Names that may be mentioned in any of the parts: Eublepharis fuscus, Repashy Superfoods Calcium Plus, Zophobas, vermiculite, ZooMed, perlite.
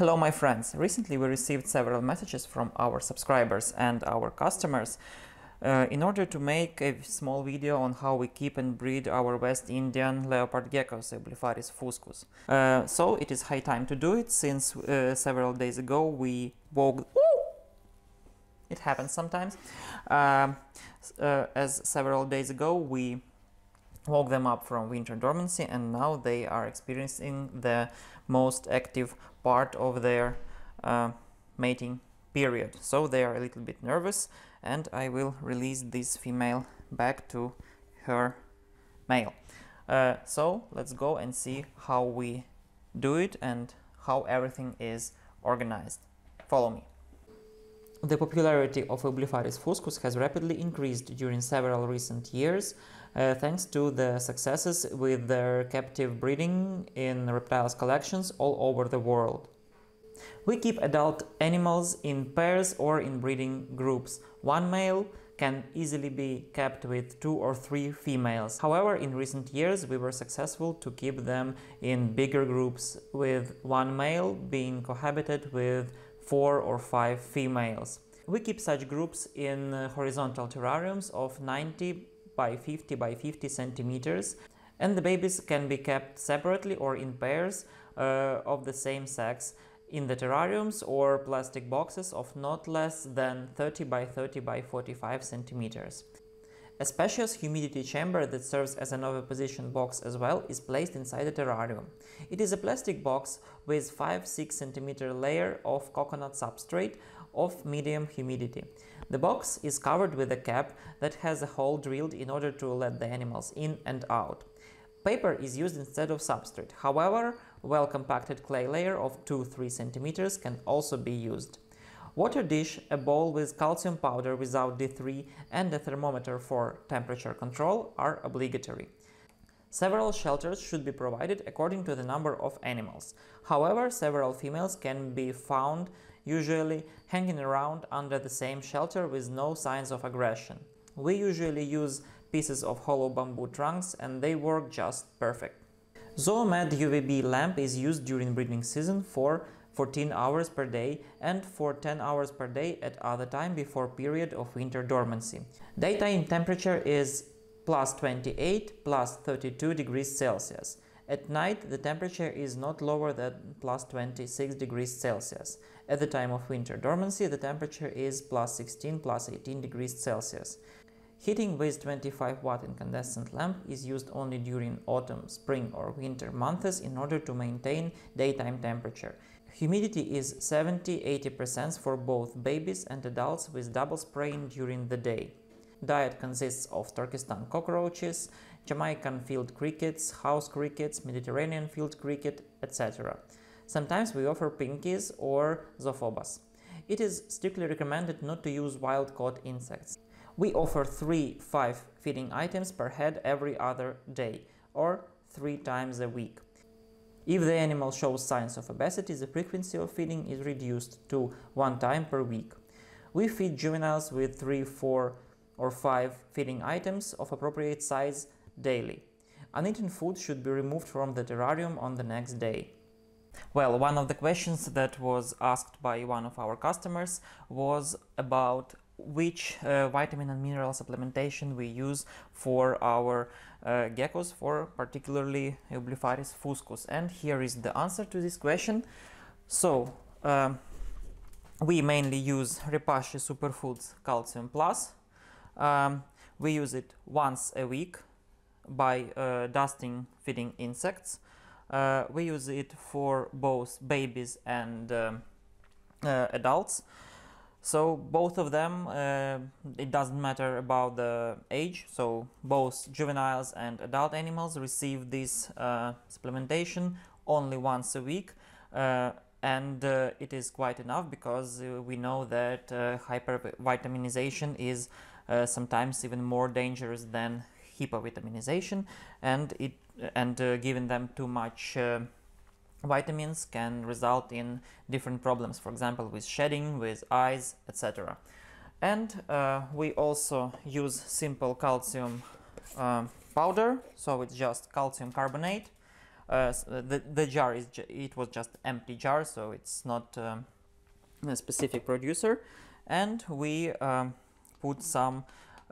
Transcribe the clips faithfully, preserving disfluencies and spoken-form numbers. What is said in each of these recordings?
Hello my friends, recently we received several messages from our subscribers and our customers uh, in order to make a small video on how we keep and breed our West Indian leopard geckos, Eublepharis fuscus. Uh, so it is high time to do it, since uh, several days ago we woke... Ooh! It happens sometimes. Uh, uh, as several days ago we woke them up from winter dormancy, and now they are experiencing the most active part of their uh, mating period. So they are a little bit nervous, and I will release this female back to her male. Uh, so let's go and see how we do it and how everything is organized. Follow me. The popularity of Eublepharis fuscus has rapidly increased during several recent years, uh, thanks to the successes with their captive breeding in reptiles collections all over the world. We keep adult animals in pairs or in breeding groups. One male can easily be kept with two or three females. However, in recent years we were successful to keep them in bigger groups, with one male being cohabited with four or five females. We keep such groups in uh, horizontal terrariums of ninety by fifty by fifty centimeters, and the babies can be kept separately or in pairs uh, of the same sex in the terrariums or plastic boxes of not less than thirty by thirty by forty-five centimeters. A spacious humidity chamber that serves as an oviposition box as well is placed inside the terrarium. It is a plastic box with five to six centimeter layer of coconut substrate of medium humidity. The box is covered with a cap that has a hole drilled in order to let the animals in and out. Paper is used instead of substrate. However, well-compacted clay layer of two to three centimeters can also be used. Water dish, a bowl with calcium powder without D three, and a thermometer for temperature control are obligatory. Several shelters should be provided according to the number of animals. However, several females can be found, usually hanging around under the same shelter with no signs of aggression. We usually use pieces of hollow bamboo trunks, and they work just perfect. ZooMed U V B lamp is used during breeding season for fourteen hours per day and for ten hours per day at other time before period of winter dormancy. Daytime temperature is plus twenty-eight, plus thirty-two degrees Celsius. At night the temperature is not lower than plus twenty-six degrees Celsius. At the time of winter dormancy the temperature is plus sixteen, plus eighteen degrees Celsius. Heating with twenty-five watt incandescent lamp is used only during autumn, spring or winter months in order to maintain daytime temperature. Humidity is seventy to eighty percent for both babies and adults with double spraying during the day. Diet consists of Turkestan cockroaches, Jamaican field crickets, house crickets, Mediterranean field cricket, et cetera. Sometimes we offer pinkies or zophobas. It is strictly recommended not to use wild-caught insects. We offer three to five feeding items per head every other day, or three times a week. If the animal shows signs of obesity, the frequency of feeding is reduced to one time per week. We feed juveniles with three, four or five feeding items of appropriate size daily. Uneaten food should be removed from the terrarium on the next day. Well, one of the questions that was asked by one of our customers was about which uh, vitamin and mineral supplementation we use for our uh, geckos, for particularly Eublepharis fuscus. And here is the answer to this question. So um, we mainly use Repashy Superfoods Calcium Plus. Um, we use it once a week by uh, dusting feeding insects. Uh, we use it for both babies and um, uh, adults. So both of them, uh, it doesn't matter about the age, so both juveniles and adult animals receive this uh, supplementation only once a week, uh, and uh, it is quite enough, because uh, we know that uh, hypervitaminization is uh, sometimes even more dangerous than hypovitaminization, and it and uh, giving them too much uh, vitamins can result in different problems, for example with shedding, with eyes, et cetera. And uh, we also use simple calcium uh, powder, so it's just calcium carbonate, uh, the, the jar is it was just empty jar, so it's not um, a specific producer, and we um, put some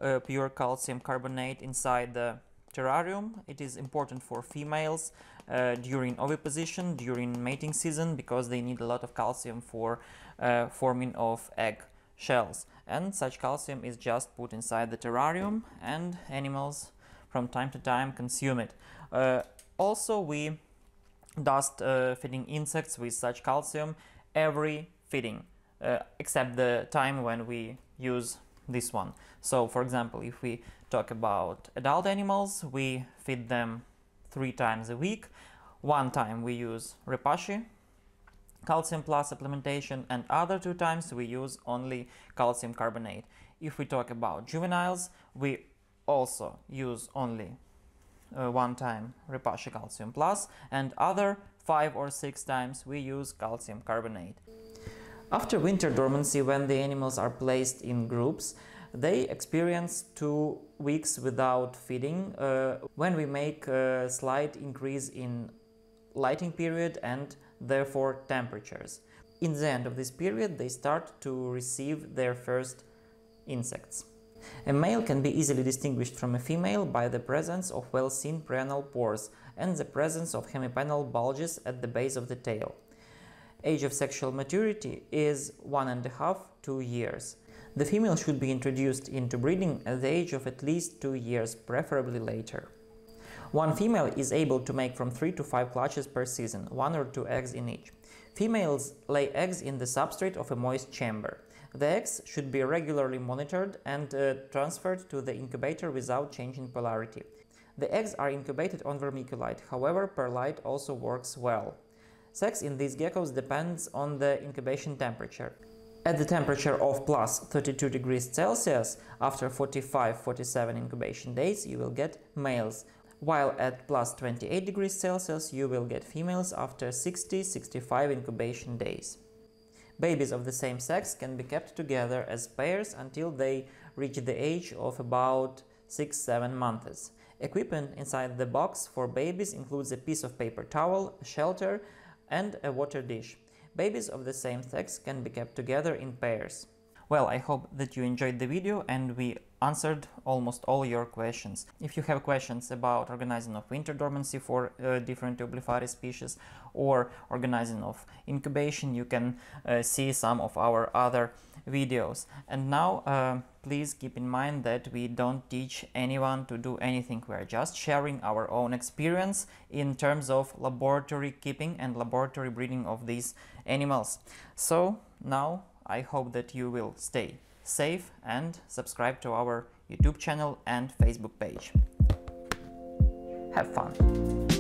uh, pure calcium carbonate inside the terrarium. It is important for females uh, during oviposition, during mating season, because they need a lot of calcium for uh, forming of egg shells, and such calcium is just put inside the terrarium, and animals from time to time consume it. Uh, also, we dust uh, feeding insects with such calcium every feeding, uh, except the time when we use this one. So, for example, if we talk about adult animals, we feed them three times a week. One time we use Repashy Calcium Plus supplementation, and other two times we use only calcium carbonate. If we talk about juveniles, we also use only uh, one time Repashy Calcium Plus, and other five or six times we use calcium carbonate. After winter dormancy, when the animals are placed in groups, they experience two weeks without feeding, uh, when we make a slight increase in lighting period and therefore temperatures. In the end of this period, they start to receive their first insects. A male can be easily distinguished from a female by the presence of well-seen preanal pores and the presence of hemipenile bulges at the base of the tail. Age of sexual maturity is one and a half two years. The female should be introduced into breeding at the age of at least two years, preferably later. One female is able to make from three to five clutches per season, one or two eggs in each. Females lay eggs in the substrate of a moist chamber. The eggs should be regularly monitored and uh, transferred to the incubator without changing polarity. The eggs are incubated on vermiculite, however, perlite also works well. Sex in these geckos depends on the incubation temperature. At the temperature of plus thirty-two degrees Celsius, after forty-five to forty-seven incubation days, you will get males, while at plus twenty-eight degrees Celsius, you will get females after sixty to sixty-five incubation days. Babies of the same sex can be kept together as pairs until they reach the age of about six to seven months. Equipment inside the box for babies includes a piece of paper towel, a shelter, and a water dish. Babies of the same sex can be kept together in pairs. Well, I hope that you enjoyed the video and we answered almost all your questions. If you have questions about organizing of winter dormancy for uh, different Eublepharis species or organizing of incubation, you can uh, see some of our other videos. And now uh, please keep in mind that we don't teach anyone to do anything. We are just sharing our own experience in terms of laboratory keeping and laboratory breeding of these animals. So now I hope that you will stay safe and subscribe to our YouTube channel and Facebook page. Have fun!